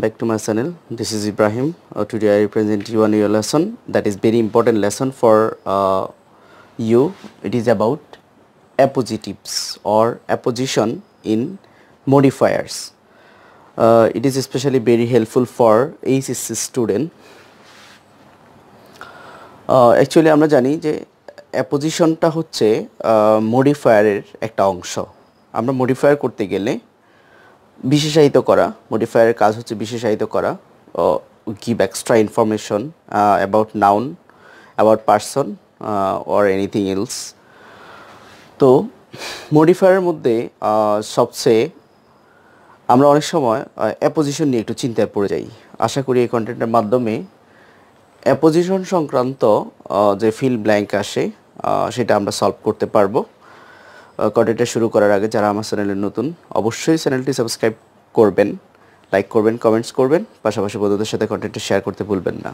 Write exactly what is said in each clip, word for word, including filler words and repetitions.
Welcome back to my channel. This is Ibrahim. Uh, today I represent you on your lesson that is very important lesson for uh, you. It is about appositives or apposition in modifiers. Uh, it is especially very helpful for H S C student. Uh, actually আমরা জানি যে apposition টা হচ্ছে modifier এর একটা অংশ. আমরা modifier করতে গেলে বিশেষায়িত করা modifier কাজ হচ্ছে বিশেষায়িত করা give extra information uh, about noun about person uh, or anything else তো modifier এর মধ্যে সবচেয়ে আমরা অনেক সময় apposition নিয়ে একটু চিন্তায় পড়ে যাই আশা করি এই কন্টেন্টের মাধ্যমে apposition সংক্রান্ত যে fill blank আসে সেটা আমরা সলভ করতে পারবো কন্টেন্টটা শুরু করার আগে যারা আমার চ্যানেলে নতুন অবশ্যই চ্যানেলটি সাবস্ক্রাইব করবেন লাইক করবেন কমেন্টস করবেন পাশাপাশি বন্ধুদের সাথে কন্টেন্টটা শেয়ার করতে ভুলবেন না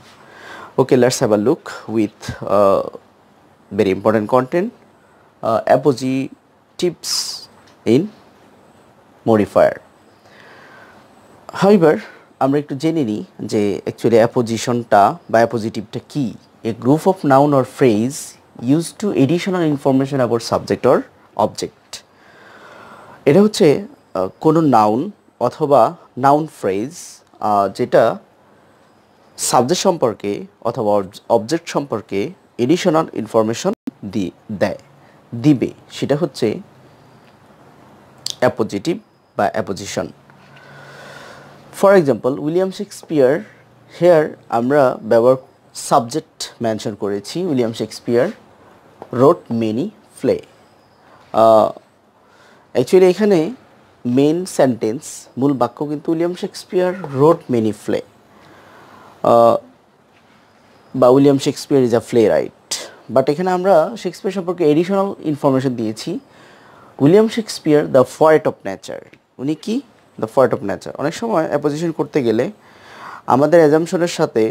okay let's have a look with very important content appositives in modifier however আমরা একটু জেনে নিই যে অ্যাকচুয়ালি অ্যাপোজিশনটা বা অ্যাপোজিটিভটা কি a group of noun or phrase use to additional information about subject or object এটা হচ্ছে কোনো নাউন অথবা নাউন ফ্রেজ যেটা সাবজেক্ট সম্পর্কে অথবা অবজেক্ট সম্পর্কে এডিশনাল ইনফরমেশন দিয়ে দেয় দিবে সেটা হচ্ছে অ্যাপোজিটিভ বা apposition for example William Shakespeare here আমরা ব্যবহার সাবজেক্ট মেনশন করেছি William Shakespeare wrote many play actually এখানে মেন সেন্টেন্স মূল বাক্য কিন্তু William Shakespeare wrote many play বা William Shakespeare is a playwright but এখানে আমরা শেক্সপিয়ার সম্পর্কে এডিশনাল ইনফরমেশন দিয়েছি William Shakespeare the poet of nature উনি কি দ্য পোয়েট অফ নেচার অনেক সময় অ্যাপোজিশন করতে গেলে আমাদের অ্যাজাম্পশনের সাথে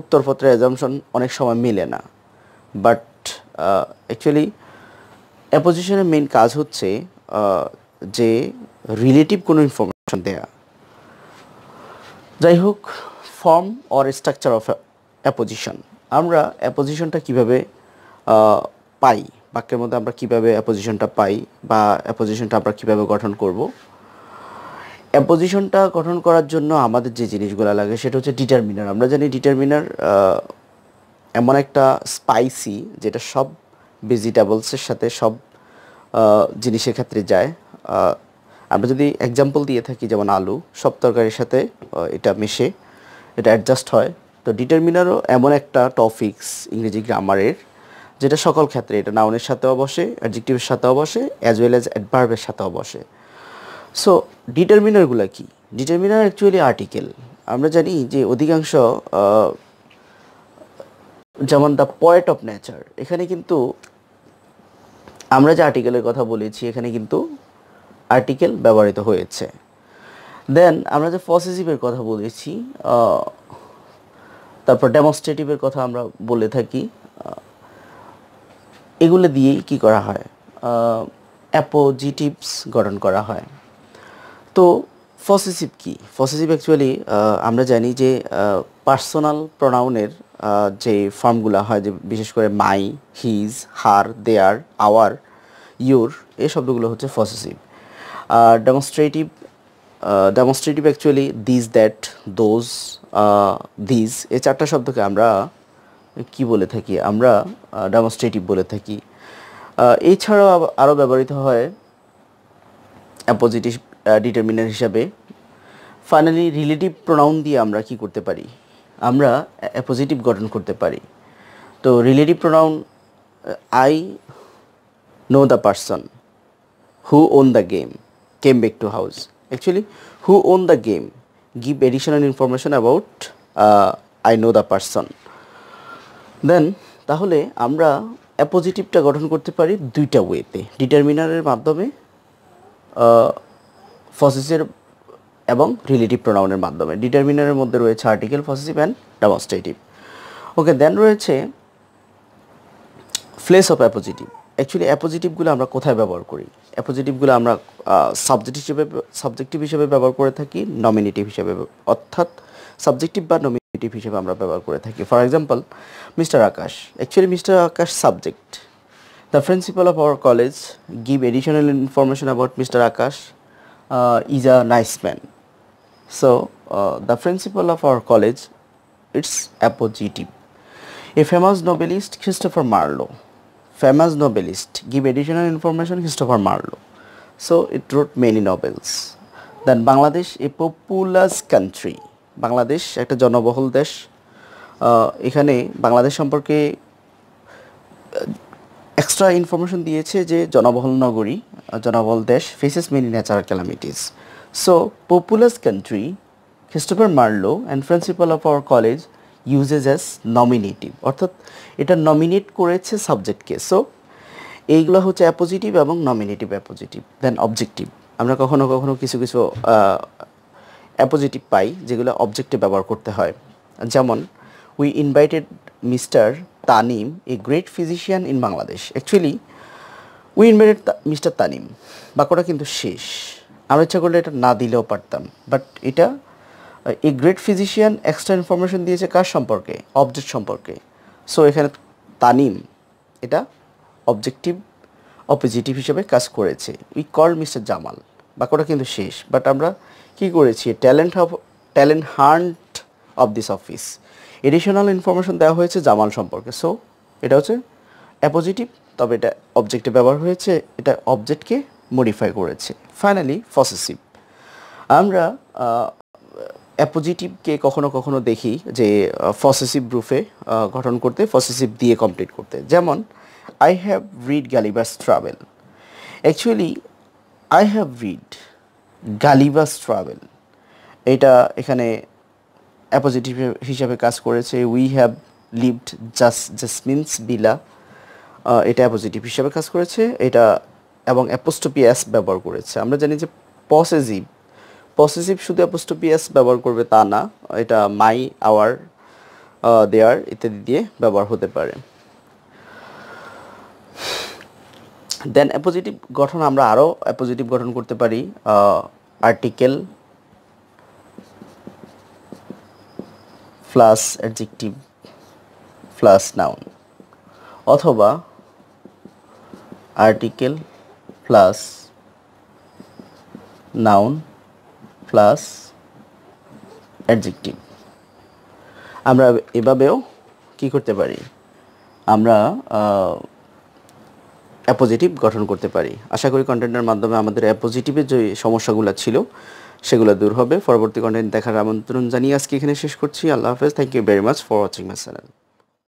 উত্তরপত্রের অ্যাজাম্পশন অনেক সময় মেলে না বাট অ্যাকচুয়ালি অ্যাপোজিশনের মেইন কাজ হচ্ছে যে রিলেটিভ কোনো ইনফরমেশন দেয়া যাই হোক form or structure of apposition আমরা অ্যাপোজিশনটা কিভাবে পাই বাক্যের মধ্যে আমরা কিভাবে অ্যাপোজিশনটা পাই বা অ্যাপোজিশনটা আমরা কিভাবে গঠন করব অ্যাপোজিশনটা গঠন করার জন্য আমাদের যে জিনিসগুলো লাগে সেটা হচ্ছে ডিটারমিনার আমরা জানি ডিটারমিনার এমন একটা স্পাইসি যেটা সব ভেজিটেবলসের সাথে সব জিনিসের ক্ষেত্রে যায় আমরা যদি এক্সাম্পল দিয়ে থাকি যেমন আলু সব তরকারির সাথে এটা মেশে এটা অ্যাডজাস্ট হয় তো ডিটারমিনারও এমন একটা টপিকস ইংরেজি গ্রামারের যেটা সকল ক্ষেত্রে এটা নাউনের সাথেও বসে অ্যাডজেক্টিভের সাথেও বসে অ্যাজ ওয়েল অ্যাজ অ্যাডভার্বের সাথেও বসে সো ডিটারমিনারগুলো কি ডিটারমিনার অ্যাকচুয়ালি আর্টিকেল আমরা জানি যে অধিকাংশ যেমন দ্য পোয়েট অফ নেচার এখানে কিন্তু আমরা যে আর্টিকেলের কথা বলেছি এখানে কিন্তু আর্টিকেল ব্যবহৃত হয়েছে দেন আমরা যে পসেসিভের কথা বলেছি তারপর ডেমনস্ট্রেটিভের কথা আমরা বলে থাকি এগুলো দিয়েই কি করা হয় অ্যাপোজিটিভস গঠন করা হয় তো পসেসিভ কি পসেসিভ অ্যাকচুয়ালি আমরা জানি যে পার্সোনাল প্রোনাউনের যে ফর্মগুলো হয় যে বিশেষ করে my his her their our your এই শব্দগুলো হচ্ছে পসেসিভ আর demonstrative demonstrative actually this that those this এই চারটা শব্দকে আমরা কি বলে থাকি আমরা ডেমনস্ট্রেটিভ বলে থাকি এছাড়াও আরও ব্যবহৃত হয় অ্যাপোজিটিভ ডিটারমিনার হিসাবে ফাইনালি রিলেটিভ প্রোনাউন দিয়ে আমরা কি করতে পারি আমরা অ্যাপোজিটিভ গঠন করতে পারি তো relative pronoun I know the person who won the game came back to house actually who won the game give additional information about I know the person then তাহলে আমরা অ্যাপোজিটিভটা গঠন করতে পারি দুইটা ওয়েতে ডিটারমিনারের মাধ্যমে পসেসিভের এবং রিলেটিভ প্রোনাউনের মাধ্যমে ডিটারমিনারের মধ্যে রয়েছে article possessive and demonstrative okay then রয়েছে place of appositive actually appositive গুলো আমরা কোথায় ব্যবহার করি? appositive গুলো আমরা সাবজেক্ট হিসেবে সাবজেক্টিভ হিসেবে ব্যবহার করে থাকি, নমিনেটিভ হিসেবে অর্থাৎ সাবজেক্টিভ বা নমিনেটিভ হিসেবে আমরা ব্যবহার করে থাকি। For example mister Akash, actually mister Akash subject. The principal of our college give additional information about Mister Akash uh, is a nice man. So uh, the principal of our college, it's appositive. A famous novelist Christopher Marlowe, famous novelist, give additional information Christopher Marlowe. So it wrote many novels. Then Bangladesh, a populous country. Bangladesh একটা জনবহুল দেশ, এখানে বাংলাদেশ সম্পর্কে extra information দিয়েছে যে জনবহুল নগরী, জনবহুল দেশ, faces many natural calamities. So populous country, Christopher Marlowe and principal of our college uses as nominative, অর্থাৎ এটা নমিনেট করেছে সাবজেক্টকে। সো এইগুলো হচ্ছে অ্যাপোজিটিভ এবং নমিনেটিভ অ্যাপোজিটিভ। দেন অবজেক্টিভ, আমরা কখনো কখনো কিছু কিছু অ্যাপোজিটিভ পাই যেগুলো অবজেক্টে ব্যবহার করতে হয়। যেমন we invited mister Tanim a great physician in Bangladesh. Actually we invited mister Tanim, বাক্যটা কিন্তু শেষ, আমরা ইচ্ছা করলে এটা না দিলেও পারতাম, বাট এটা a great physician extra information দিয়েছে কার সম্পর্কে? অবজেক্ট সম্পর্কে। সো এখানে তানিম এটা অবজেক্টিভ অপোজিটিভ হিসেবে কাজ করেছে। উই কল মিস্টার জামাল, বাক্যটা কিন্তু শেষ, বাট আমরা কি করেছি? Talent of talent hunt of this office, additional information দেওয়া হয়েছে জামাল সম্পর্কে। সো এটা হচ্ছে অ্যাপোজিটিভ, তবে এটা অবজেক্টে ব্যবহার হয়েছে, এটা অবজেক্টকে মডিফাই করেছে। ফাইনালি পসেসিভ, আমরা অ্যাপোজিটিভকে কখনো কখনো দেখি যে পসেসিভ রূপে গঠন করতে, পসেসিভ দিয়ে কমপ্লিট করতে। যেমন I have read Gulliver's Travel. Actually, I have read Gulliver's Travel. এটা এখানে অ্যাপোজিটিভ হিসাবে কাজ করেছে। We have lived just Jasmine's villa. এটা অ্যাপোজিটিভ হিসাবে কাজ করেছে, এটা এবং অ্যাপোস্ট্রফি এস ব্যবহার করেছে। আমরা জানি যে পসেসিভ পসেসিভ শুধু অ্যাপোস্ট্রফি এস ব্যবহার করবে তা না, এটা মাই, আওয়ার, দেয়ার ইত্যাদি দিয়ে ব্যবহার হতে পারে। দেন অ্যাপোজিটিভ গঠন, আমরা আরও অ্যাপোজিটিভ গঠন করতে পারি article plus adjective plus noun, অথবা article plus noun plus adjective. আমরা এভাবেও কী করতে পারি? আমরা অ্যাপোজিটিভ গঠন করতে পারি। আশা করি কন্টেন্টের মাধ্যমে আমাদের অ্যাপোজিটিভের যে সমস্যাগুলো ছিল সেগুলো দূর হবে। পরবর্তী কন্টেন্ট দেখার আমন্ত্রণ জানিয়ে আজকে এখানে শেষ করছি। আল্লাহ হাফেজ। Thank you very much for watching my channel.